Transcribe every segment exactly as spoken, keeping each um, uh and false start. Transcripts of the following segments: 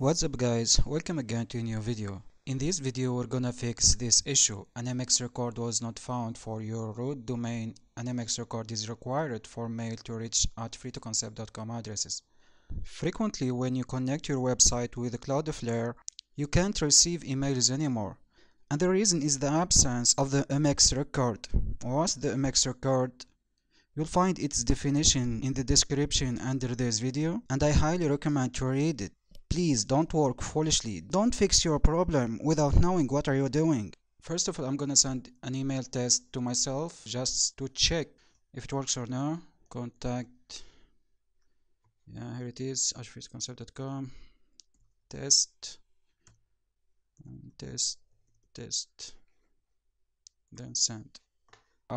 What's up guys, welcome again to a new video. In this video we're gonna fix this issue. An M X record was not found for your root domain. An M X record is required for mail to reach at free to concept dot com addresses. Frequently when you connect your website with the Cloudflare, you can't receive emails anymore. And the reason is the absence of the M X record. What's the M X record? You'll find its definition in the description under this video, and I highly recommend to read it. Please don't work foolishly. Don't fix your problem without knowing what are you doing. First of all, I'm gonna send an email test to myself just to check if it works or not. Contact. Yeah, here it is. free to concept dot com. Test. Test. Test. Then send.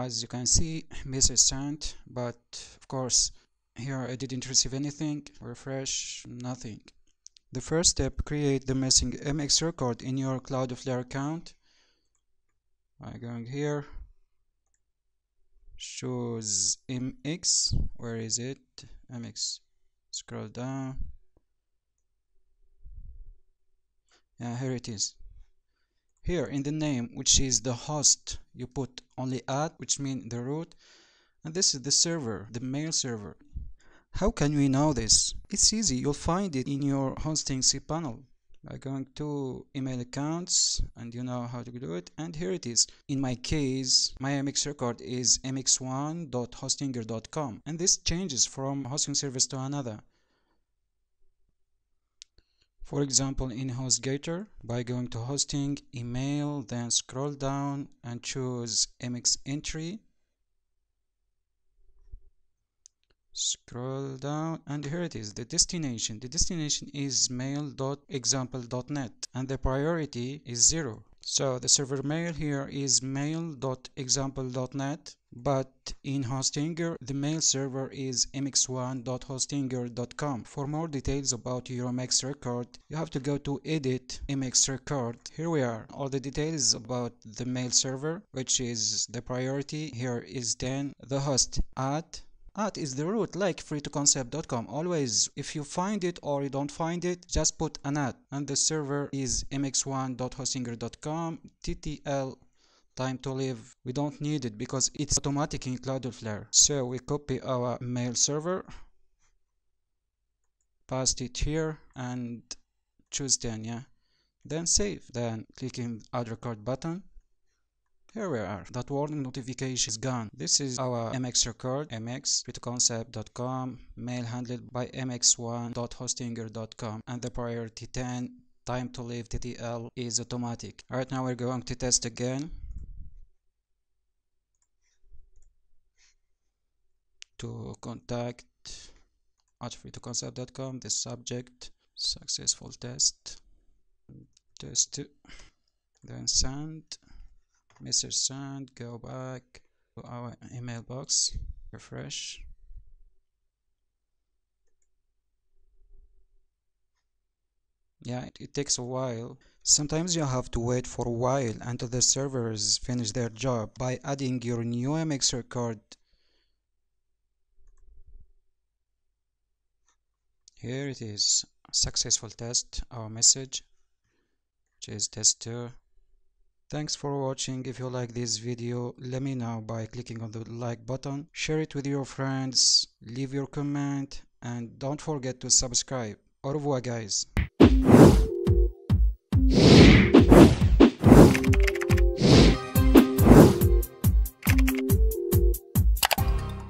As you can see, message sent, but of course here I didn't receive anything. Refresh, nothing. The first step, create the missing M X record in your Cloudflare account by going here, choose M X, where is it, M X, scroll down, yeah, here it is. Here in the name, which is the host, you put only at, which means the root, and this is the server, the mail server. How can we know this? It's easy, you'll find it in your hosting cPanel by going to email accounts, and you know how to do it, and here it is. In my case, my M X record is m x one dot hostinger dot com, and this changes from hosting service to another. For example, in HostGator, by going to hosting, email, then scroll down and choose M X entry. Scroll down and here it is, the destination. The destination is mail dot example dot net and the priority is zero. So the server mail here is mail dot example dot net, but in Hostinger the mail server is m x one dot hostinger dot com. For more details about your M X record, you have to go to edit M X record. Here we are, all the details about the mail server, which is the priority here is ten, the host at. At is the root, like free to concept dot com. Always, if you find it or you don't find it, just put an at. And the server is m x one dot hostinger dot com. T T L, time to live, we don't need it because it's automatic in Cloudflare. So we copy our mail server, paste it here, and choose ten, yeah. Then save. Then clicking add record button. Here we are, that warning notification is gone. This is our M X record, M X, free to concept dot com, mail handled by m x one dot hostinger dot com, and the priority ten, time to leave T T L is automatic. Alright, now we're going to test again. To contact at free to concept dot com, the subject, successful test, test, then send. Message sent, go back to our email box, refresh. Yeah, it, it takes a while. Sometimes you have to wait for a while until the servers finish their job by adding your new M X record here. It is successful test, our message, which is test two. Thanks for watching. If you like this video, let me know by clicking on the like button, share it with your friends, leave your comment, and don't forget to subscribe. Au revoir guys.